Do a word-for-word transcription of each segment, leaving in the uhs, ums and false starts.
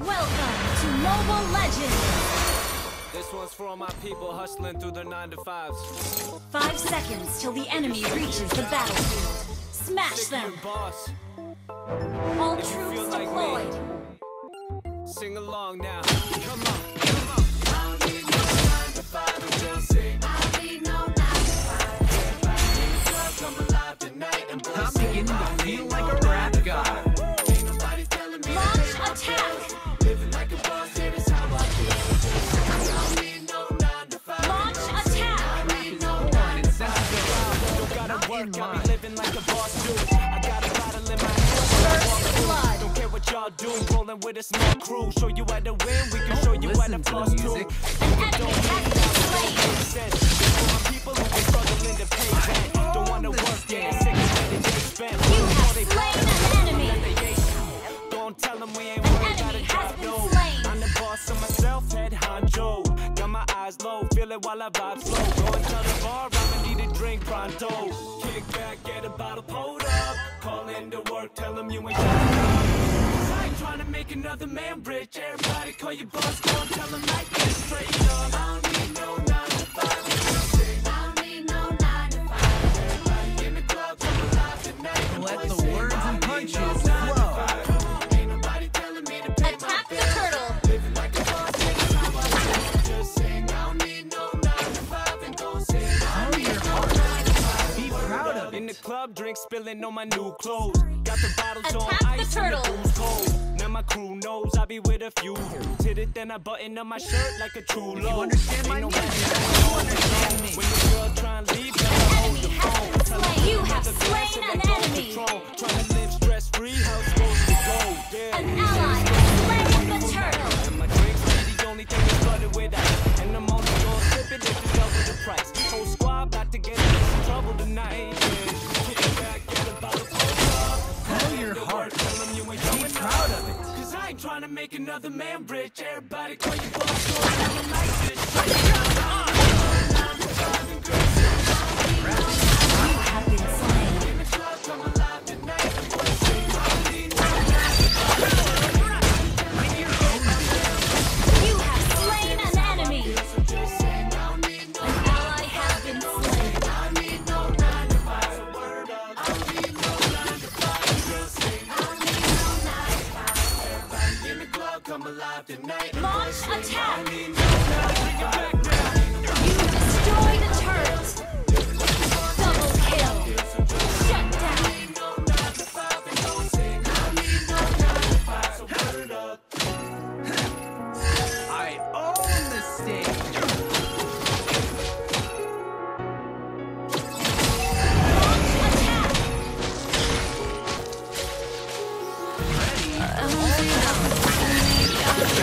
Welcome to Mobile Legends! This one's for all my people hustling through their nine to fives. Five seconds till the enemy reaches the battlefield. Smash them! Boss. All if troops like deployed! Me, sing along now. Come on, come on! I don't need no nine to five until six. I don't need no nine to five. Everybody come alive tonight and bless. I'm beginning to feel like a rap god. With a small crew, show you how to win. We can show you how to floss too. An enemy has been slain. People who are struggling to pay rent don't want to work yet. Sick of it, they spent. You have slain an enemy. Don't tell them we ain't worried about a job. No, I'm the boss of myself, head honcho. Got my eyes low, feel it while I vibe slow. Going to the bar, I'ma need a drink pronto. Kick back, get a bottle pulled up. Call in to work, tell them you ain't got. Trying to make another man rich. Everybody call your boss, go and tell him like this. Straight up, I don't need no nine to five. I don't need no nine to five. Everybody in the club, come alive tonight. Let the words and punches flow. Ain't nobody telling me to pay my bills. Attack the turtle. Living like a boss, that's how I feel. Just sing, I don't need no nine to five. And don't sing, I don't need no nine to five. Be proud of it. In the club, drink spilling on my new clothes. Got the bottles on ice and the booze cold. My crew knows I be with a few. Did it, then I button up my shirt like a true love. You understand my music? You understand me? When the girl try and leave, hold the phone. You have slain an enemy. Trying to live stress-free, how's supposed to go? An ally has slain the turtle. And my drinks be the only thing that started with ice. And I'm only gonna sip it if you double the price. Whole squad about to get in some trouble tonight. Kick back, get a bottle of coke. Blow your heart. Tell them you ain't going proud of it. Trying to make another man rich. Everybody call your boss, go tell him like this. You have slain an enemy. An ally has been slain. I need no nine to five. I need no nine to five. Come alive tonight. Launch attack! You destroy the turret! Double kill! Shut down! I own the stage! Launch attack! Ready? Uh,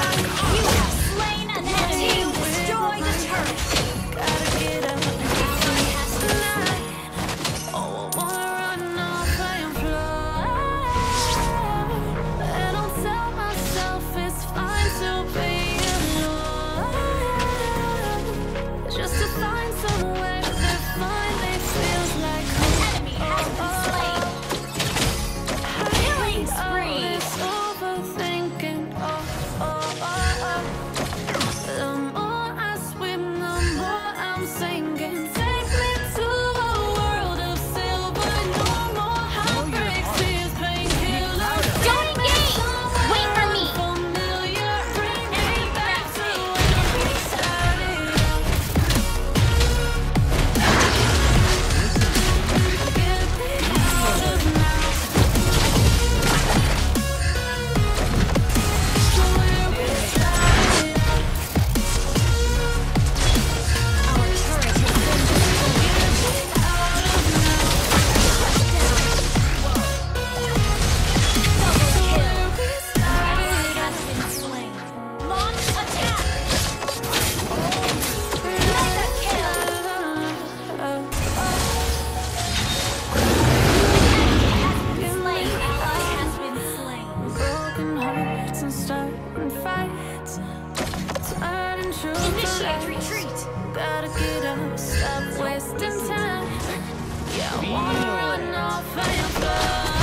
You have slain an enemy. You destroy the turret. Gotta get up. Ally has slain. Oh, I wanna run off and fly. And I'll tell myself it's fine to be alone. Just to find somewhere that finally feels like home. An enemy has been slain. Killing spree. Initiate retreat. Gotta get up, stop wasting time. Yeah, I wanna run off and fly.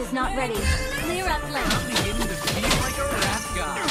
is not ready. Clear up lane. I'm beginning to feel like a rap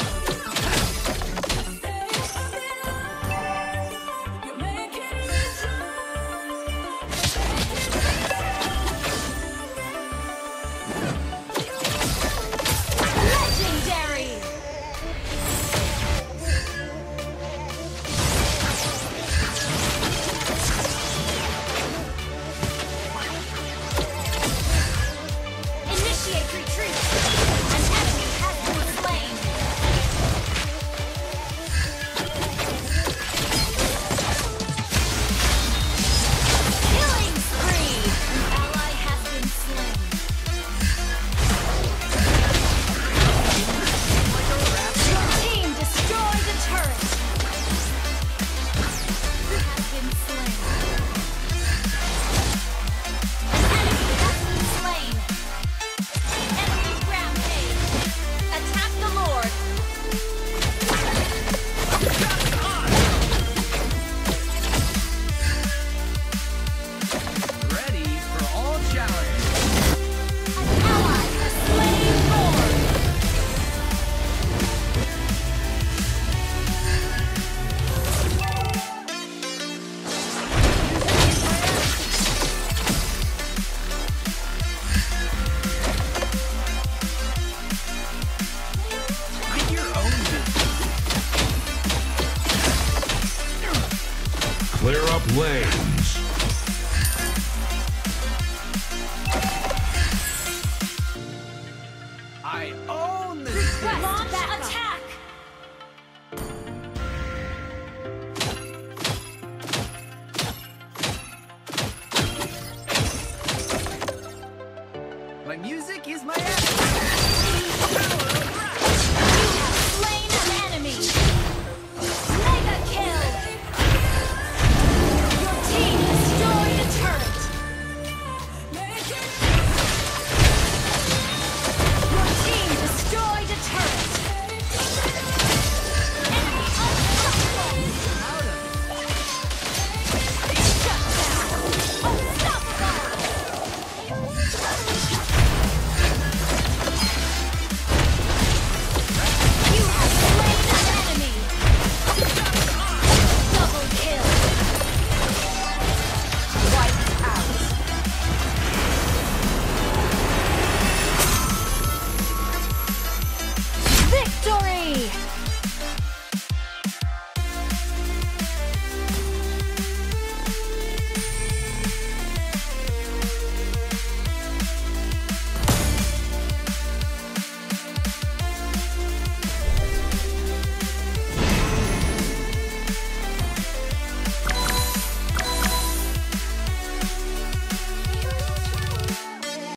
lanes.